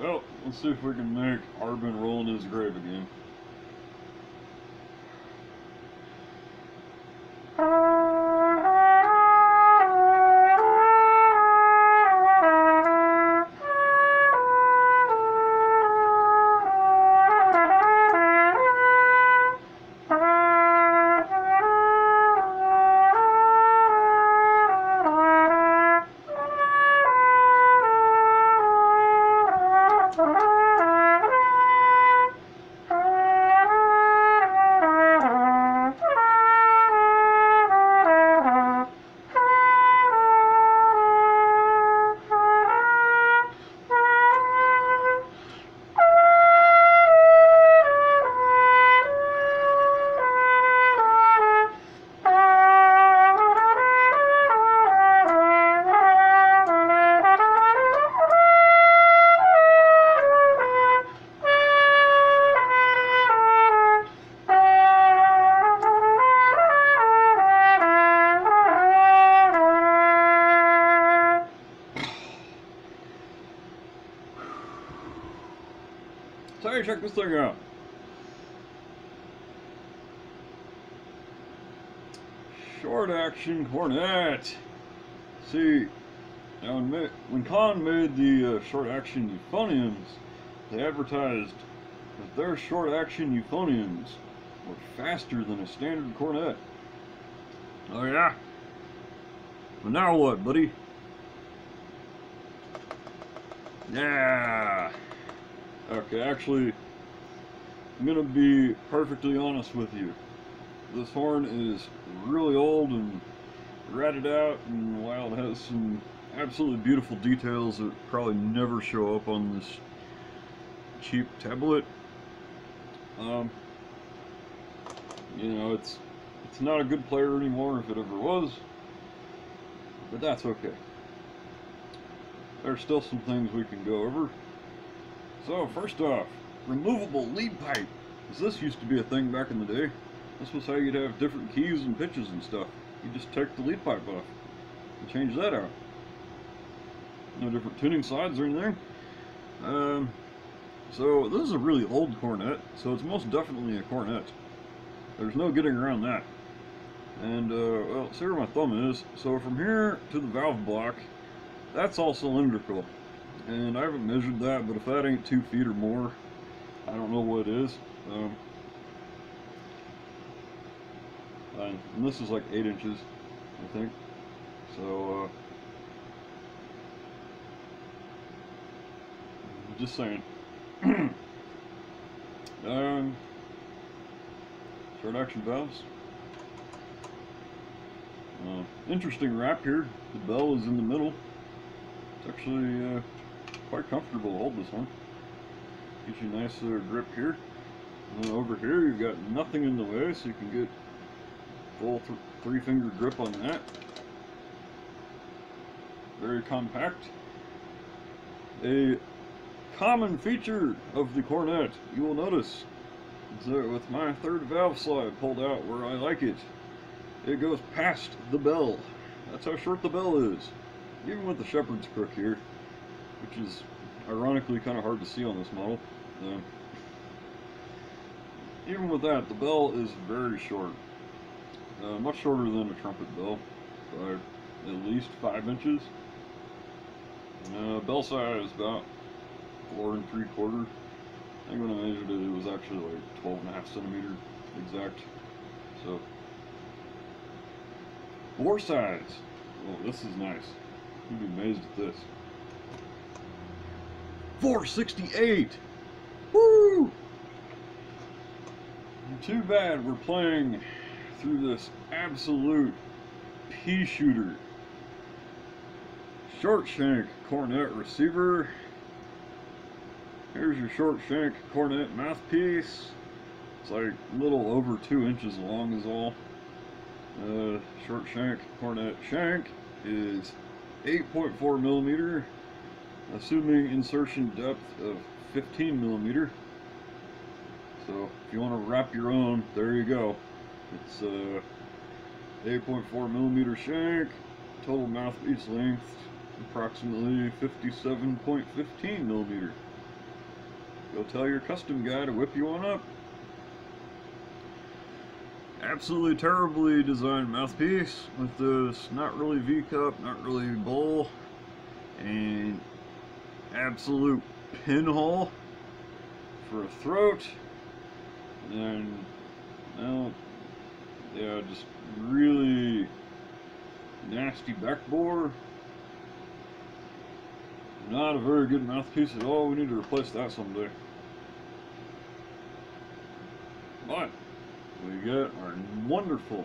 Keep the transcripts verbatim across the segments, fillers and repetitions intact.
Well, let's see if we can make Arbin roll in his grave again. So hey, check this thing out. Short action cornet. See, now when, when Khan made the uh, short action euphoniums, they advertised that their short action euphoniums were faster than a standard cornet. Oh yeah? But now what, buddy? Yeah! Okay, actually, I'm gonna be perfectly honest with you. This horn is really old and ratted out, and while it has some absolutely beautiful details that probably never show up on this cheap tablet, um, you know, it's it's not a good player anymore if it ever was, but that's okay. There's still some things we can go over. So, first off, removable lead pipe. Because this used to be a thing back in the day. This was how you'd have different keys and pitches and stuff. You just take the lead pipe off and change that out. No different tuning sides or anything. Um, so, this is a really old cornet, so it's most definitely a cornet. There's no getting around that. And, uh, well, see where my thumb is. So, from here to the valve block, that's all cylindrical. And I haven't measured that, but if that ain't two feet or more, I don't know what it is. Um, and this is like eight inches, I think. So, uh, just saying. um, short action valves. Uh, interesting wrap here. The bell is in the middle. It's actually, uh, quite comfortable to hold this one. Gives you a nice uh, grip here. And then over here you've got nothing in the way, so you can get full th three finger grip on that. Very compact. A common feature of the cornet, you will notice, is that with my third valve slide pulled out where I like it, it goes past the bell. That's how short the bell is. Even with the shepherd's crook here, which is ironically kind of hard to see on this model. Uh, even with that, the bell is very short. Uh, much shorter than a trumpet bell, by at least five inches. Uh, bell size is about four and three quarter. I think when I measured it, it was actually like twelve and a half centimeter exact. So, bore size. Oh, this is nice. You'd be amazed at this. four sixty-eight! Woo! Too bad we're playing through this absolute pea shooter. Short shank cornet receiver. Here's your short shank cornet mouthpiece. It's like a little over two inches long is all. Uh, short shank cornet shank is eight point four millimeter. Assuming insertion depth of fifteen millimeter. So if you want to wrap your own, there you go. It's uh, eight point four millimeter shank. Total mouthpiece length approximately fifty-seven point one five millimeter. Go tell your custom guy to whip you one up. Absolutely terribly designed mouthpiece with this not really V-cup, not really bowl, and absolute pinhole for a throat. And now, yeah, just really nasty backbore. Not a very good mouthpiece at all. We need to replace that someday. But we get our wonderful,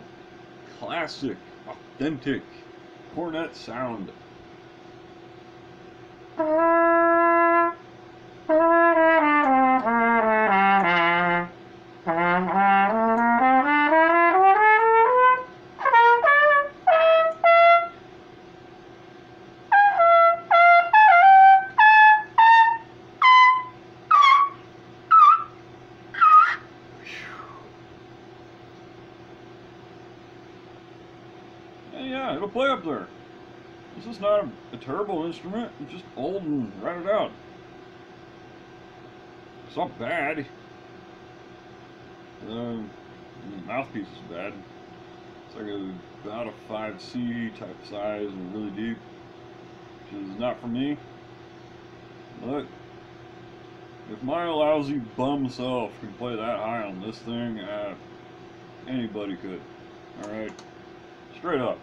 classic, authentic cornet sound. Yeah, it'll play up there. This is not a, a terrible instrument. It's just old and ratted out. It's not bad. The mouthpiece is bad. It's like a, about a five C type size and really deep, which is not for me. But if my lousy bum self can play that high on this thing, uh, anybody could. All right, straight up.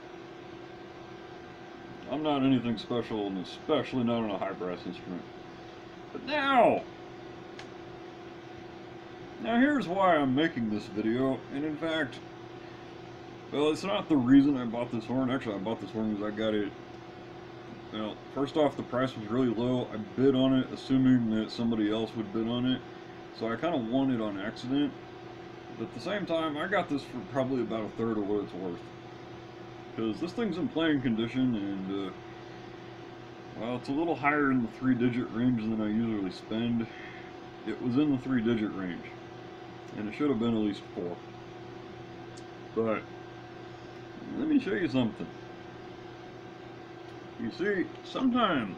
I'm not anything special, and especially not on a high-brass instrument. But now! Now here's why I'm making this video, and in fact, well, it's not the reason I bought this horn. Actually, I bought this horn because I got it. Now, first off, the price was really low. I bid on it, assuming that somebody else would bid on it. So I kind of won it on accident. But at the same time, I got this for probably about a third of what it's worth. Because this thing's in playing condition, and, uh, well, it's a little higher in the three-digit range than I usually spend. It was in the three-digit range, and it should have been at least four. But let me show you something. You see, sometimes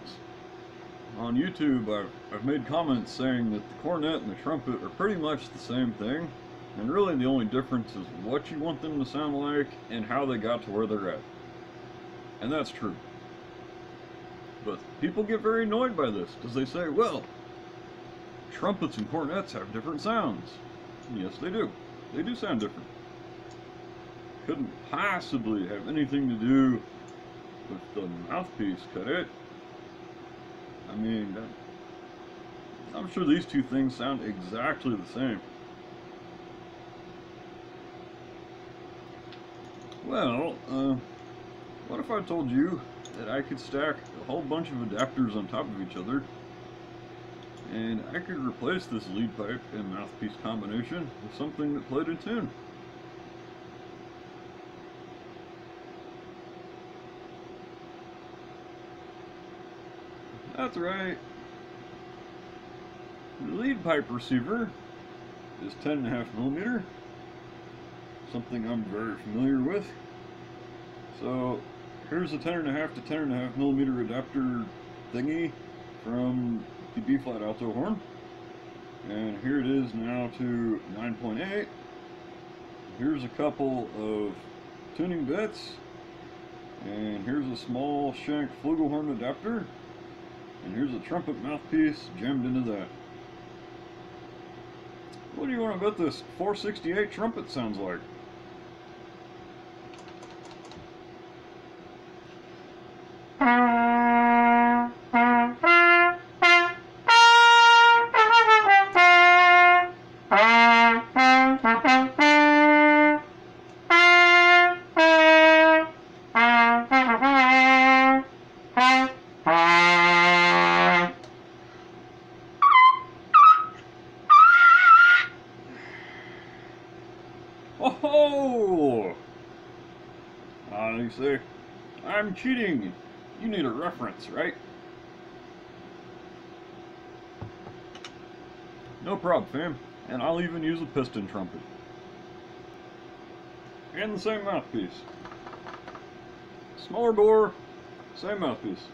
on YouTube, I've, I've made comments saying that the cornet and the trumpet are pretty much the same thing. And really the only difference is what you want them to sound like and how they got to where they're at. And that's true. But people get very annoyed by this because they say, well, trumpets and cornets have different sounds. And yes, they do. They do sound different. Couldn't possibly have anything to do with the mouthpiece, could it? I mean, I'm sure these two things sound exactly the same. Well, uh, what if I told you that I could stack a whole bunch of adapters on top of each other, and I could replace this lead pipe and mouthpiece combination with something that played a tune? That's right. The lead pipe receiver is ten and a half millimeter. Something I'm very familiar with. So here's a ten and a half to ten and a half millimeter adapter thingy from the B flat alto horn, and here it is now to nine point eight. Here's a couple of tuning bits, and here's a small shank flugelhorn adapter, and here's a trumpet mouthpiece jammed into that. What do you want to bet this four sixty-eight trumpet sounds like? Oh! Ah, you say, I'm cheating. You need a reference, right? No problem, fam. And I'll even use a piston trumpet. And the same mouthpiece. Smaller bore, same mouthpiece.